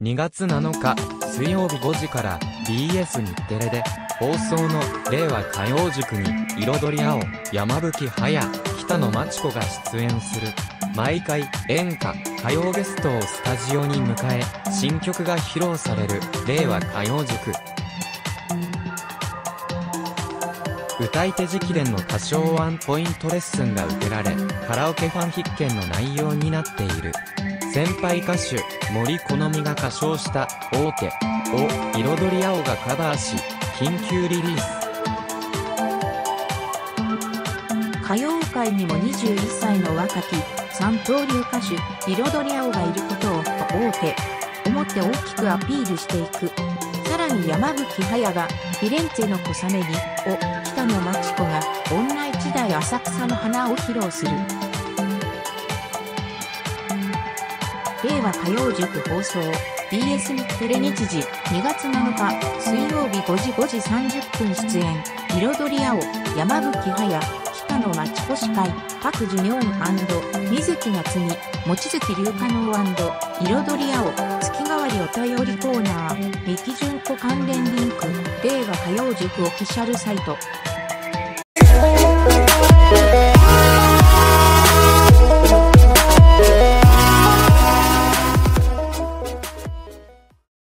2月7日水曜日5時から BS 日テレで放送の「令和歌謡塾」に彩り青、山吹隼、北野真知子が出演する。毎回演歌・歌謡ゲストをスタジオに迎え新曲が披露される「令和歌謡塾」。歌い手直伝の歌唱ワンポイントレッスンが受けられ、カラオケファン必見の内容になっている。先輩歌手森好美が歌唱した「王手」を彩り青がカバーし緊急リリース。歌謡界にも21歳の若き三刀流歌手彩り青がいることを王手をもって大きくアピールしていく。さらに山吹隼が「フィレンツェの小雨に」を北野真知子が「女一代浅草の花」を披露する。令和歌謡塾放送 BS 日テレ日時2月7日水曜日5時30分出演彩り青、山吹隼、北野真知子司会パク・ジュニョン&水木夏美、望月龍華能&彩り青月替わりお便りコーナー三木純子関連リンク令和歌謡塾オフィシャルサイト